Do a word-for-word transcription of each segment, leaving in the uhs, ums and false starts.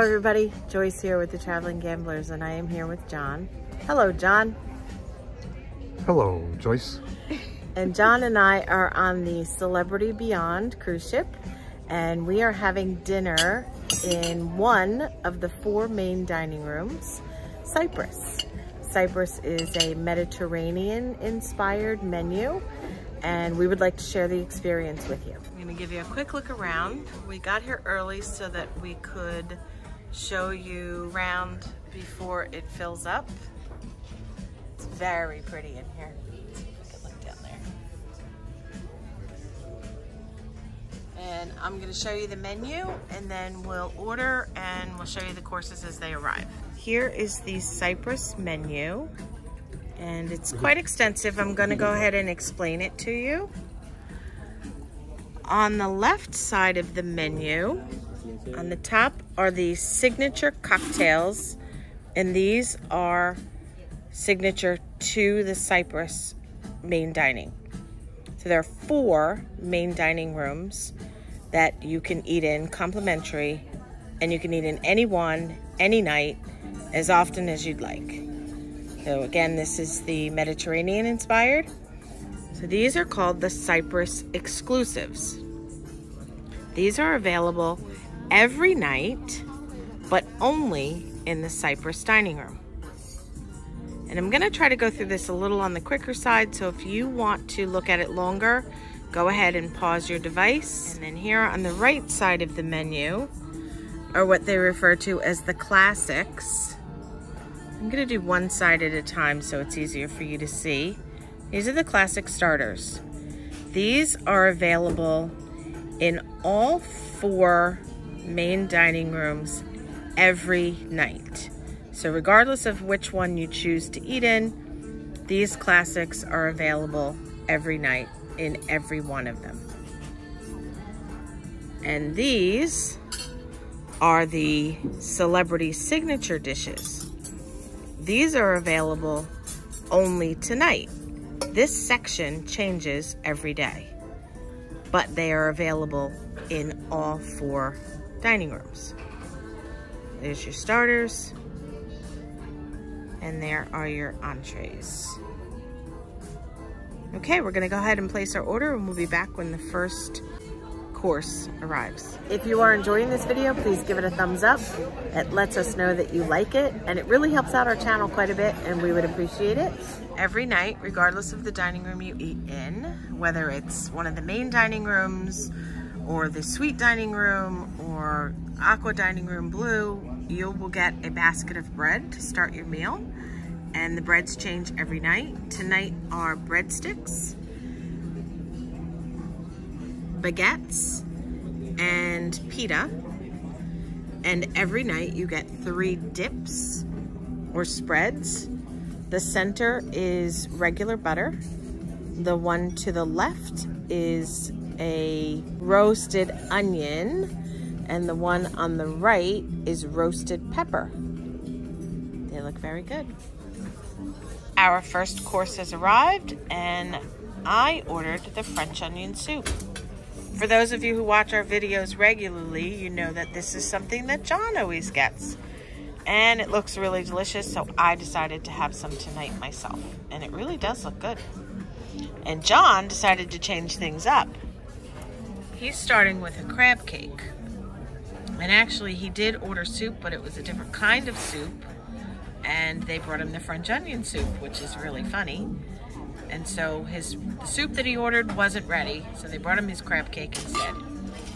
Hello everybody, Joyce here with The Traveling Gamblers, and I am here with John. Hello John. Hello Joyce. And John and I are on the Celebrity Beyond cruise ship, and we are having dinner in one of the four main dining rooms, Cyprus. Cyprus is a Mediterranean inspired menu, and we would like to share the experience with you. I'm gonna give you a quick look around. We got here early so that we could show you around before it fills up. It's very pretty in here. Let's see if we can look down there. And I'm gonna show you the menu, and then we'll order and we'll show you the courses as they arrive. Here is the Cyprus menu. And it's quite extensive. I'm gonna go ahead and explain it to you. On the left side of the menu, on the top are the signature cocktails, and these are signature to the Cyprus main dining. So there are four main dining rooms that you can eat in, complimentary, and you can eat in any one, any night, as often as you'd like. So again, this is the Mediterranean inspired. So these are called the Cyprus exclusives. These are available every night, but only in the Cyprus dining room. And I'm gonna try to go through this a little on the quicker side, so if you want to look at it longer, go ahead and pause your device. And then here on the right side of the menu are what they refer to as the classics. I'm gonna do one side at a time so it's easier for you to see. These are the classic starters. These are available in all four main dining rooms every night. So regardless of which one you choose to eat in, these classics are available every night in every one of them. And these are the celebrity signature dishes. These are available only tonight. This section changes every day, but they are available in all four dining rooms. There's your starters, and there are your entrees. Okay, we're gonna go ahead and place our order, and we'll be back when the first course arrives. If you are enjoying this video, please give it a thumbs up. It lets us know that you like it, and it really helps out our channel quite a bit, and we would appreciate it. Every night, regardless of the dining room you eat in, whether it's one of the main dining rooms or the suite dining room or Aqua Dining Room Blue, you will get a basket of bread to start your meal, and the breads change every night. Tonight are breadsticks, baguettes, and pita, and every night you get three dips or spreads. The center is regular butter. The one to the left is a roasted onion, and the one on the right is roasted pepper. They look very good. Our first course has arrived, and I ordered the French onion soup. For those of you who watch our videos regularly, you know that this is something that John always gets. And it looks really delicious, so I decided to have some tonight myself. And it really does look good. And John decided to change things up. He's starting with a crab cake. And actually, he did order soup, but it was a different kind of soup. And they brought him the French onion soup, which is really funny. And so his the soup that he ordered wasn't ready, so they brought him his crab cake instead.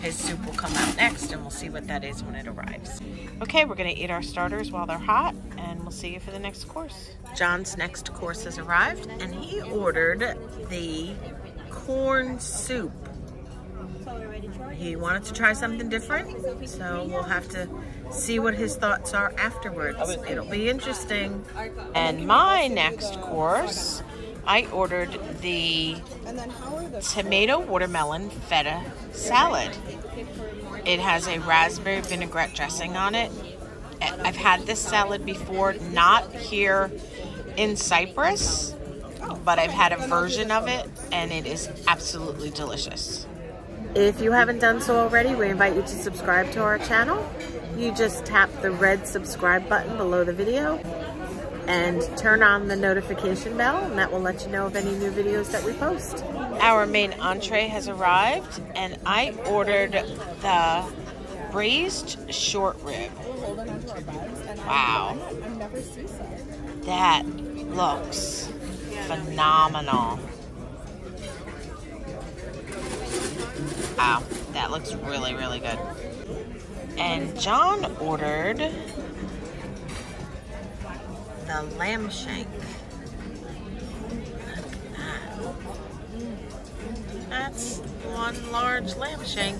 His soup will come out next, and we'll see what that is when it arrives. Okay, we're gonna eat our starters while they're hot, and we'll see you for the next course. John's next course has arrived, and he ordered the corn soup. He wanted to try something different, so we'll have to see what his thoughts are afterwards. It'll be interesting. And my next course, I ordered the tomato watermelon feta salad. It has a raspberry vinaigrette dressing on it. I've had this salad before, not here in Cyprus, but I've had a version of it, and it is absolutely delicious. If you haven't done so already, we invite you to subscribe to our channel. You just tap the red subscribe button below the video and turn on the notification bell, and that will let you know of any new videos that we post. Our main entree has arrived, and I ordered the braised short rib. Wow. That looks phenomenal. Wow, that looks really, really good. And John ordered the lamb shank. Look at that. That's one large lamb shank.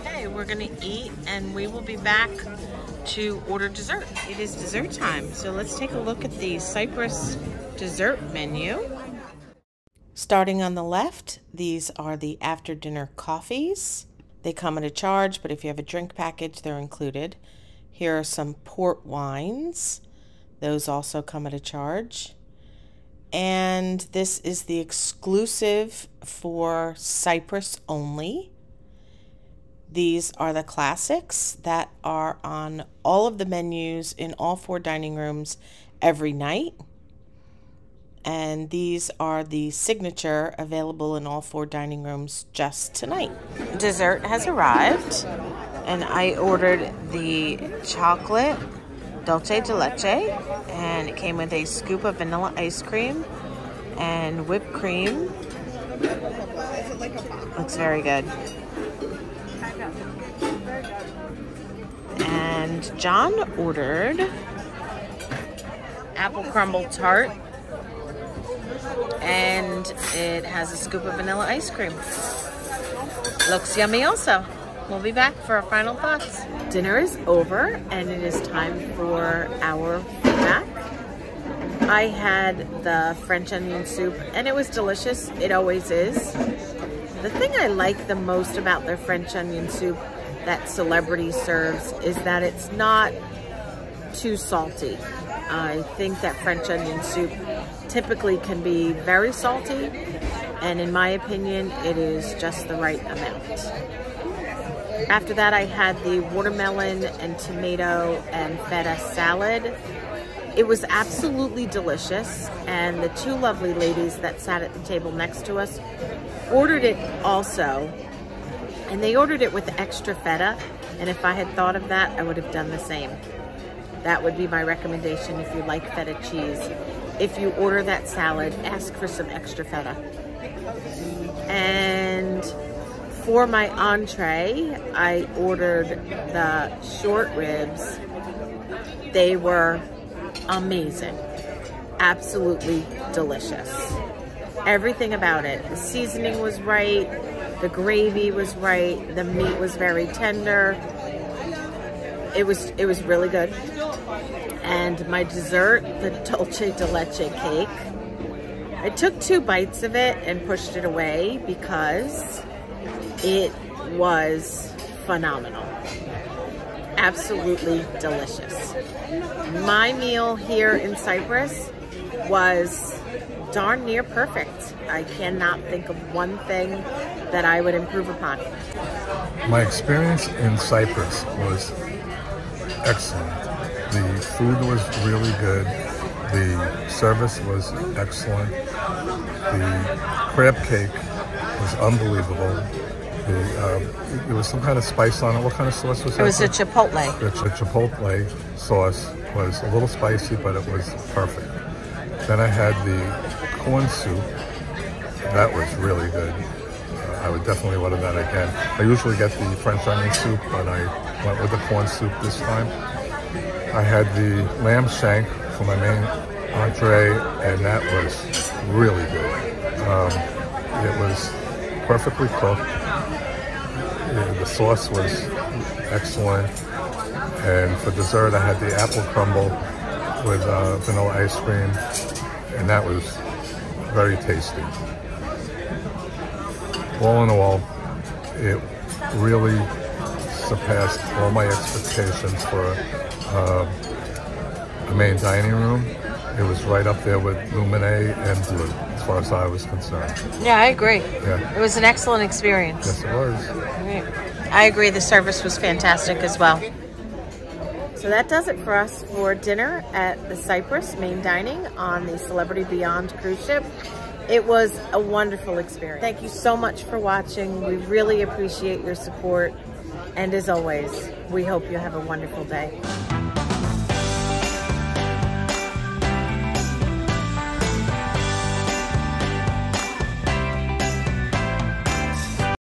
Okay, we're gonna eat and we will be back to order dessert. It is dessert time, so let's take a look at the Cyprus dessert menu. Starting on the left, these are the after dinner coffees. They come at a charge, but if you have a drink package, they're included. Here are some port wines. Those also come at a charge. And this is the exclusive for Cyprus only. These are the classics that are on all of the menus in all four dining rooms every night. And these are the signature available in all four dining rooms just tonight. Dessert has arrived. And I ordered the chocolate dulce de leche, and it came with a scoop of vanilla ice cream and whipped cream. Looks very good. And John ordered apple crumble tart, and it has a scoop of vanilla ice cream. Looks yummy also. We'll be back for our final thoughts. Dinner is over and it is time for our feedback. I had the French onion soup and it was delicious. It always is. The thing I like the most about their French onion soup that Celebrity serves is that it's not too salty. I think that French onion soup typically can be very salty, and in my opinion, it is just the right amount. After that, I had the watermelon and tomato and feta salad. It was absolutely delicious, and the two lovely ladies that sat at the table next to us ordered it also, and they ordered it with extra feta, and if I had thought of that, I would have done the same. That would be my recommendation if you like feta cheese. If you order that salad, ask for some extra feta. And for my entree, I ordered the short ribs. They were amazing, absolutely delicious. Everything about it, the seasoning was right, the gravy was right, the meat was very tender. It was, it was really good. And my dessert, the dulce de leche cake, I took two bites of it and pushed it away because it was phenomenal. Absolutely delicious. My meal here in Cyprus was darn near perfect. I cannot think of one thing that I would improve upon. My experience in Cyprus was excellent. The food was really good. The service was excellent. The crab cake was unbelievable. The, um, it was some kind of spice on it. What kind of sauce was that? It was a chipotle. The ch chipotle sauce was a little spicy, but it was perfect. Then I had the corn soup. That was really good. Uh, I would definitely order that again. I usually get the French onion soup, but I went with the corn soup this time. I had the lamb shank for my main entree, and that was really good. Um, it was perfectly cooked. The sauce was excellent, and for dessert I had the apple crumble with uh, vanilla ice cream, and that was very tasty. All in all, it really surpassed all my expectations for uh, the main dining room. It was right up there with Luminae and Blue. as far as I was concerned. Yeah, I agree. Yeah. It was an excellent experience. Yes, it was. Right. I agree. The service was fantastic as well. So that does it for us for dinner at the Cyprus Main Dining on the Celebrity Beyond cruise ship. It was a wonderful experience. Thank you so much for watching. We really appreciate your support. And as always, we hope you have a wonderful day.